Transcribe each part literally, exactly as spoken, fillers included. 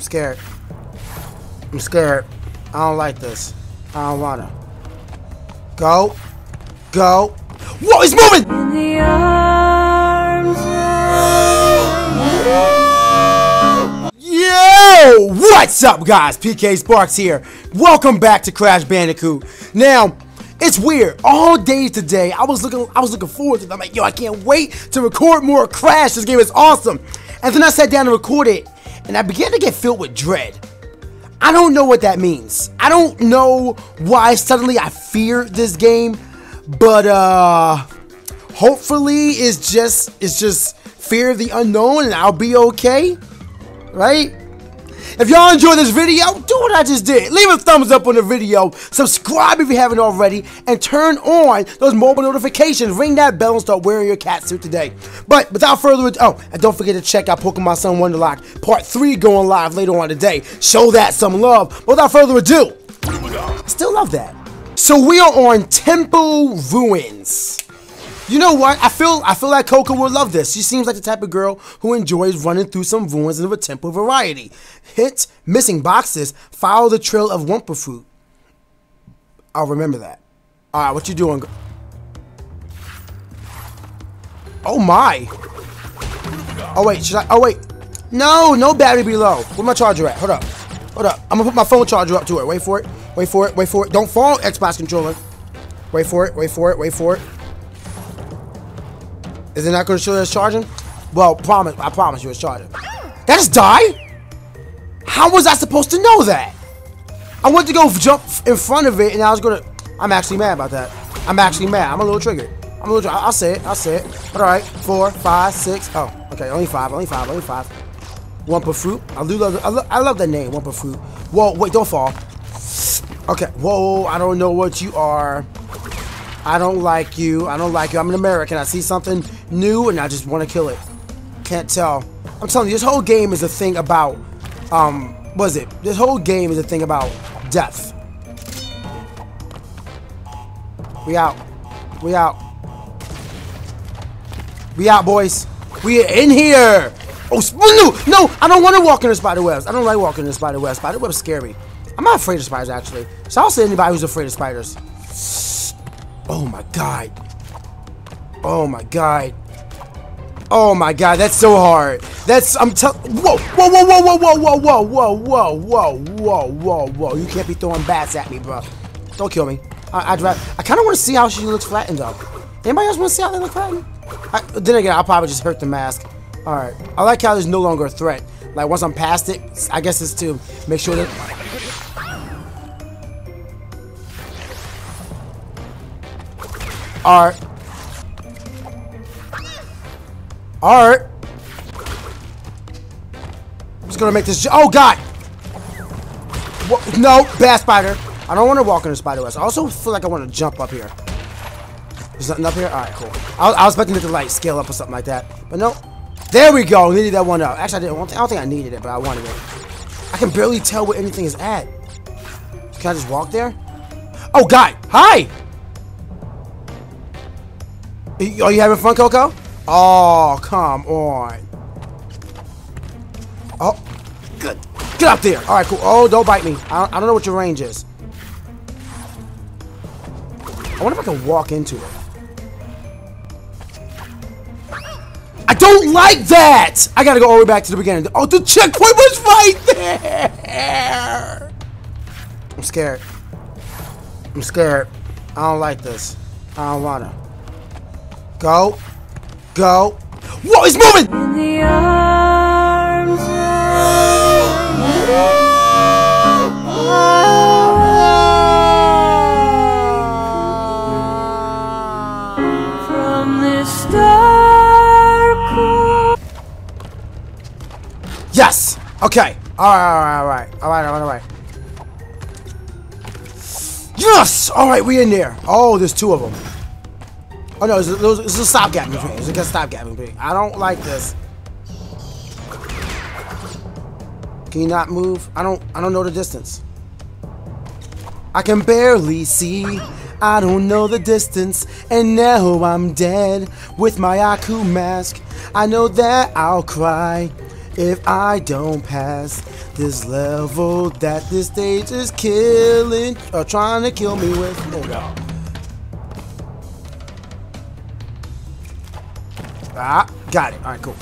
I'm scared. I'm scared. I don't like this. I don't wanna. Go. Go. Whoa, he's moving! In the arms of... Yo! What's up, guys? P K Sparks here. Welcome back to Crash Bandicoot. Now, it's weird. All day today, I was looking I was looking forward to it. I'm like, yo, I can't wait to record more Crash. This game is awesome. And then I sat down and recorded, and I began to get filled with dread. I don't know what that means. I don't know why suddenly I fear this game, but uh, hopefully it's just it's just fear of the unknown and I'll be okay, right? If y'all enjoyed this video, do what I just did. Leave a thumbs up on the video, subscribe if you haven't already, and turn on those mobile notifications. Ring that bell and start wearing your cat suit today. But without further ado, oh, and don't forget to check out Pokemon Sun Wonderlock Part three going live later on today. Show that some love. But without further ado, still love that. So we are on Temple Ruins. You know what? I feel I feel like Coco would love this. She seems like the type of girl who enjoys running through some ruins of a temple variety. Hint, missing boxes, follow the trail of Wumpa Fruit. I'll remember that. Alright, what you doing? Oh my. Oh wait, should I? Oh wait. No, no battery below. Where's my charger at? Hold up. Hold up. I'm gonna put my phone charger up to it. Wait for it. Wait for it. Wait for it. Don't fall, Xbox controller. Wait for it. Wait for it. Wait for it. Is it not going to show that it's charging? Well, promise, I promise you it's charging. That just died? How was I supposed to know that? I went to go jump in front of it and I was going to... I'm actually mad about that. I'm actually mad. I'm a little triggered. I'm a little triggered. I'll say it. I'll say it. Alright. Four, five, six. Oh, okay. Only five. Only five. Only five. Wumpa Fruit. I do love, I love, I love that name, Wumpa Fruit. Whoa, wait. Don't fall. Okay. Whoa, I don't know what you are. I don't like you. I don't like you. I'm an American. I see something new and I just want to kill it. Can't tell. I'm telling you, this whole game is a thing about, um, what is it? This whole game is a thing about death. We out. We out. We out, boys. We are in here. Oh, no, no, I don't want to walk in the spider webs. I don't like walking in the spider webs. Spider webs scary. I'm not afraid of spiders, actually. So I'll say anybody who's afraid of spiders. Oh my god. Oh my god. Oh my god, that's so hard. That's I'm tell whoa, whoa, whoa, whoa, whoa, whoa, whoa, whoa, whoa, whoa, whoa, whoa, whoa. You can't be throwing bats at me, bro. Don't kill me. I I drive I kinda wanna see how she looks flattened up. Anybody else wanna see how they look flattened? I, then again, I'll probably just hurt the mask. Alright. I like how there's no longer a threat. Like once I'm past it, I guess it's to make sure that Art. Art. I'm just gonna make this. Oh god. What? No, bad spider. I don't want to walk in the spider webs. I also feel like I want to jump up here. There's nothing up here. All right, cool. I was, I was expecting it to like scale up or something like that, but no. There we go. Needed that one up. Actually, I didn't want. I don't think I needed it, but I wanted it. I can barely tell where anything is at. Can I just walk there? Oh god. Hi. Are you having fun, Coco? Oh, come on. Oh, good. Get up there. All right, cool. Oh, don't bite me. I don't, I don't know what your range is. I wonder if I can walk into it. I don't like that. I got to go all the way back to the beginning. Oh, the checkpoint was right there. I'm scared. I'm scared. I don't like this. I don't want to. Go. Go. Whoa, he's moving! In the arms of... From this dark... Yes! Okay. Alright, alright, alright. Alright, alright, alright. Yes! Alright, we in there. Oh, there's two of them. Oh no, it's a, it's a stopgap in between. It's a stopgap in between. I don't like this. Can you not move? I don't I don't know the distance. I can barely see. I don't know the distance. And now I'm dead with my Aku mask. I know that I'll cry If I don't pass this level that this stage is killing or trying to kill me with, oh god. Ah, got it. Alright, cool.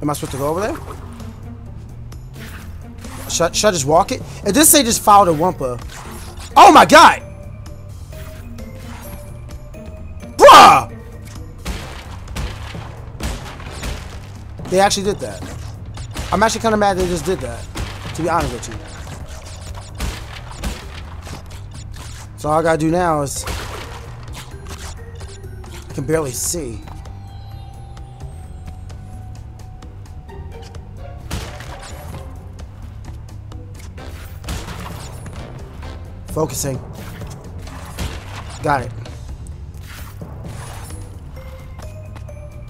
Am I supposed to go over there? Should, should I just walk it? At this stage, just follow the Wumpa. Oh my god! Bruh! They actually did that. I'm actually kind of mad they just did that, to be honest with you. So all I gotta do now is... I can barely see. Focusing. Got it.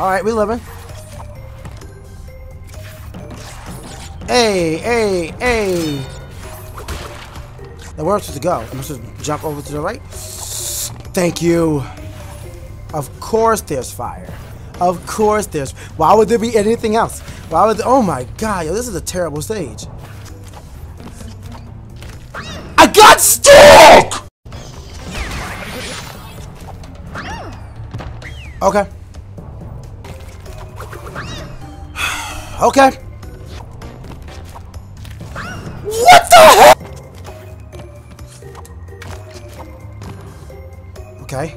Alright, we living. Hey, hey, hey. Now where am I supposed to go? Am I supposed to jump over to the right? Thank you. Of course there's fire. Of course there's... Why would there be anything else? Why would... Oh my god, yo, this is a terrible stage. I got stuck! Okay. Okay. What the hell? Okay.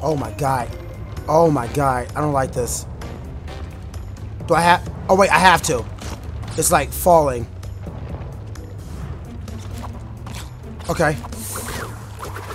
Oh my god. Oh my god. I don't like this. Do I have... Oh wait, I have to. It's like falling. Okay.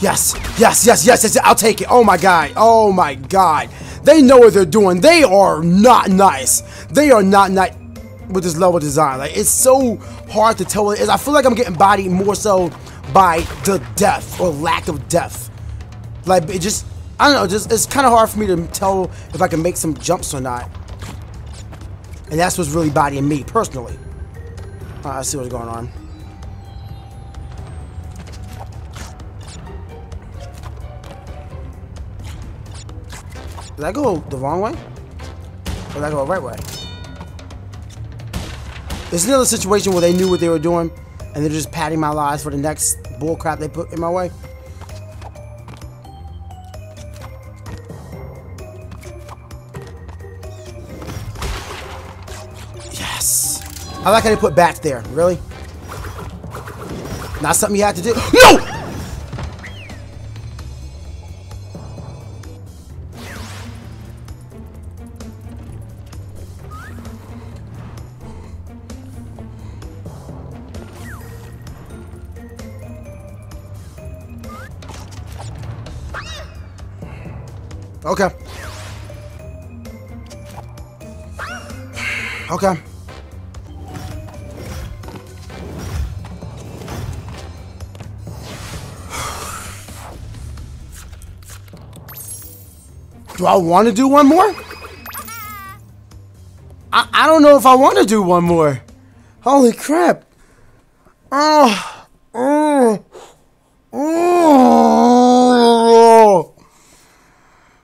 Yes. Yes, yes, yes, yes. I'll take it. Oh my god. Oh my god. They know what they're doing. They are not nice. They are not nice with this level design. Like, it's so hard to tell what it is. I feel like I'm getting bodied more so by the depth or lack of depth. Like, it just, I don't know, just it's kind of hard for me to tell if I can make some jumps or not. And that's what's really bodying me, personally. All right, I see what's going on. Did I go the wrong way? Or did I go the right way? It's another situation where they knew what they were doing and they're just padding my lives for the next bullcrap they put in my way. Yes. I like how they put bats there. Really? Not something you had to do. No! Okay. Okay. Do I want to do one more? I, I don't know if I want to do one more. Holy crap. Oh. Oh. Oh.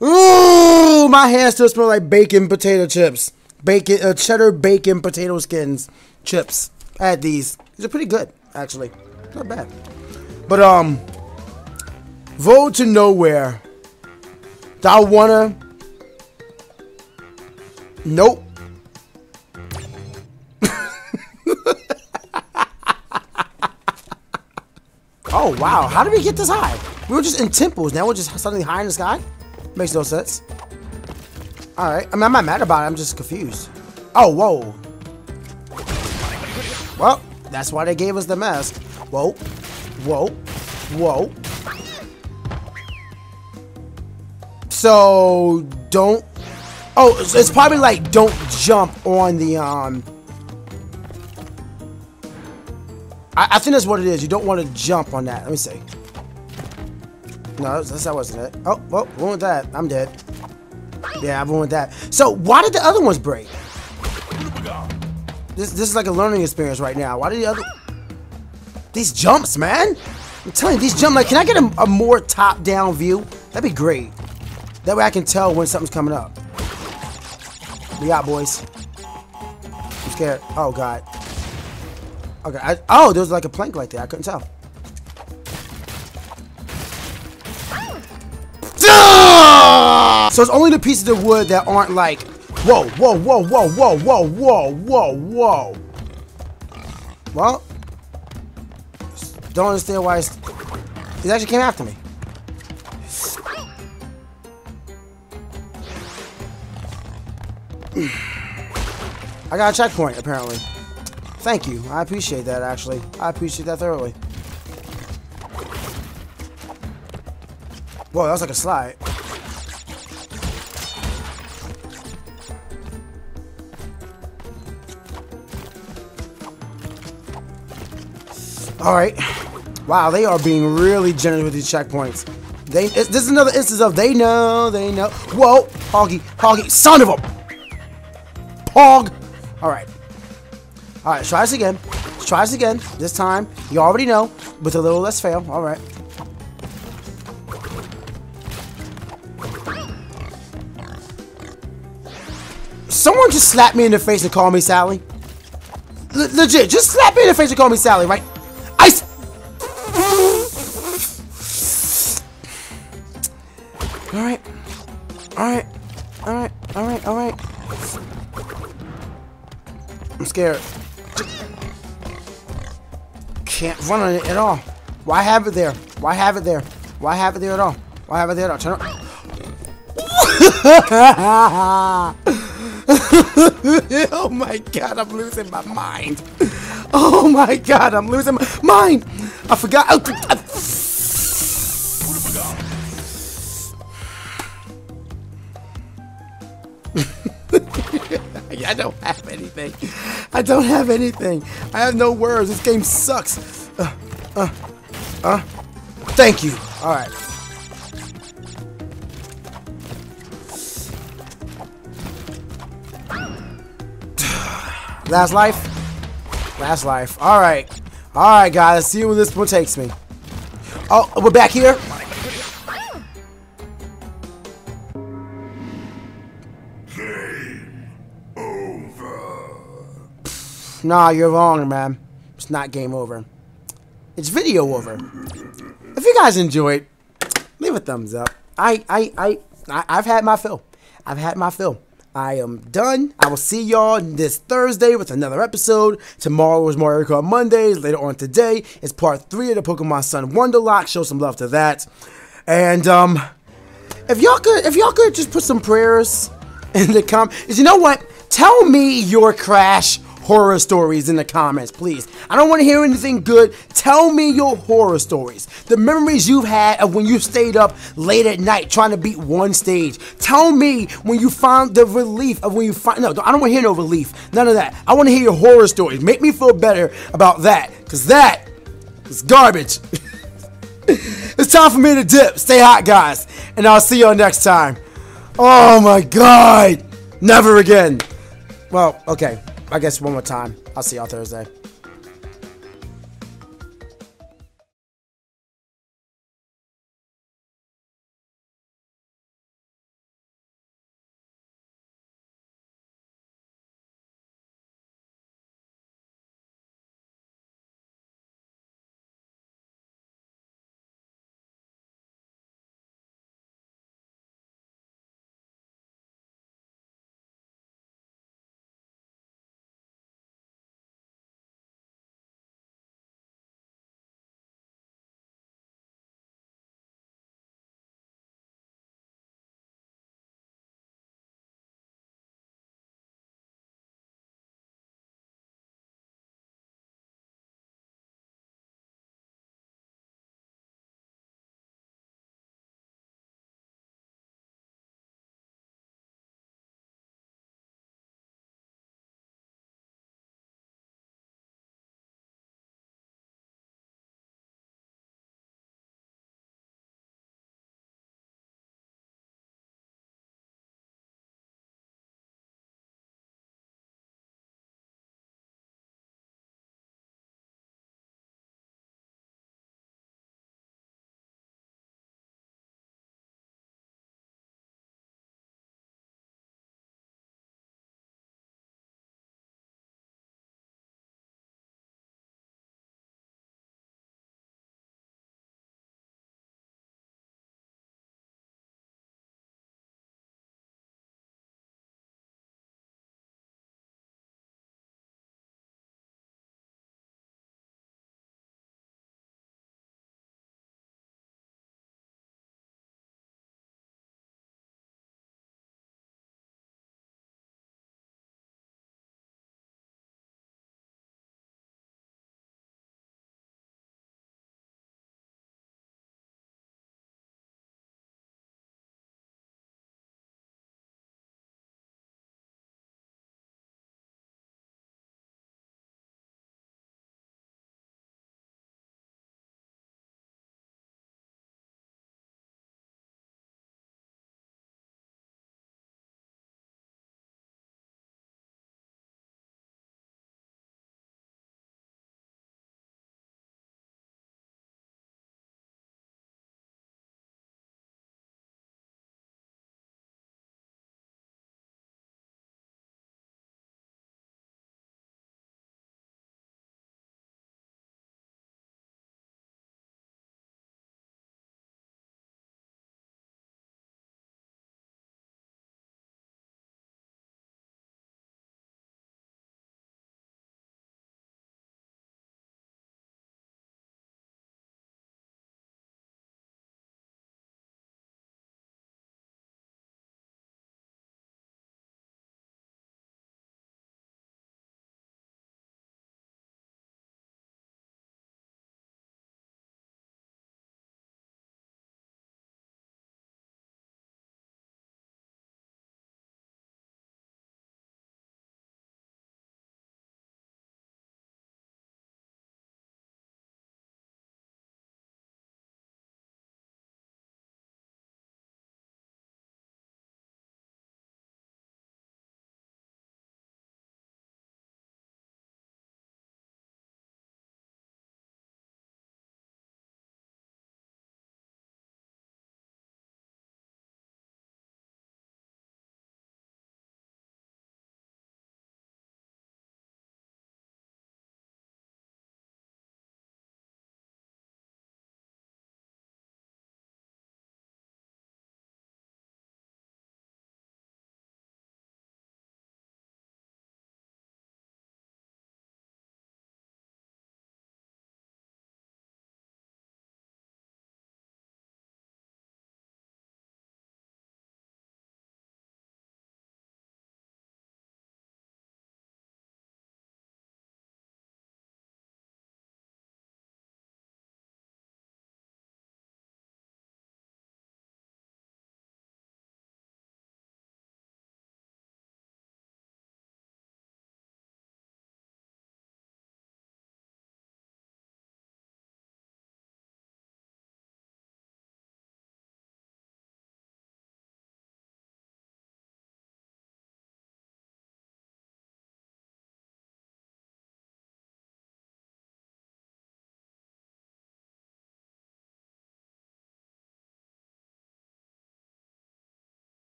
Ooh, my hands still smell like bacon potato chips. Bacon, uh, cheddar bacon potato skins chips. I had these. These are pretty good, actually. Not bad. But, um, Road to Nowhere. Do I wanna? Nope. Oh, wow. How did we get this high? We were just in temples. Now we're just suddenly high in the sky? Makes no sense. Alright. I mean, I'm not mad about it. I'm just confused. Oh, whoa. Well, that's why they gave us the mask. Whoa. Whoa. Whoa. So, don't... Oh, it's probably like, don't jump on the, um... I, I think that's what it is. You don't want to jump on that. Let me see. No, that's, that wasn't it. Oh, well, ruined that. I'm dead. Yeah, I ruined that. So, why did the other ones break? This this is like a learning experience right now. Why did the other... These jumps, man! I'm telling you, these jumps... Like, can I get a, a more top-down view? That'd be great. That way I can tell when something's coming up. We out, boys. I'm scared. Oh, God. Okay. I, oh, there was like a plank like that. I couldn't tell. So it's only the pieces of wood that aren't like, whoa, whoa, whoa, whoa, whoa, whoa, whoa, whoa, whoa. Well, don't understand why it's, it actually came after me. I got a checkpoint, apparently. Thank you. I appreciate that, actually. I appreciate that thoroughly. Whoa, that was like a slide. Alright. Wow, they are being really generous with these checkpoints. They, it, this is another instance of they know, they know. Whoa! Hoggy, Hoggy, son of a... Pog! Alright. Alright, try this again. Let's try this again. This time, you already know, with a little less fail. Alright. Someone just slapped me in the face and called me Sally. L legit, just slap me in the face and call me Sally, right? Alright, alright, alright, alright, alright. I'm scared. Can't run on it at all. Why have it there? Why have it there? Why have it there at all? Why have it there at all? Turn around. Oh my god, I'm losing my mind. Oh my god, I'm losing my mind. I forgot. Oh, I I don't have anything. I don't have anything. I have no words. This game sucks. Uh, uh, uh. Thank you. All right. Last life. Last life. All right. All right, guys. See where this one takes me. Oh, we're back here. Nah, you're wrong, man. It's not game over. It's video over. If you guys enjoyed, leave a thumbs up. I, I, I, I I've had my fill. I've had my fill. I am done. I will see y'all this Thursday with another episode. Tomorrow is Mario Kart Mondays. Later on today is part three of the Pokemon Sun Wonderlock. Show some love to that. And um, if y'all could, if y'all could just put some prayers in the comments. You know what? Tell me your Crash horror stories in the comments, please. I don't want to hear anything good. Tell me your horror stories. The memories you've had of when you stayed up late at night trying to beat one stage. Tell me when you found the relief of when you find... No, I don't want to hear no relief. None of that. I want to hear your horror stories. Make me feel better about that. Because that is garbage. It's time for me to dip. Stay hot, guys. And I'll see y'all next time. Oh, my God. Never again. Well, okay. I guess one more time. I'll see y'all Thursday.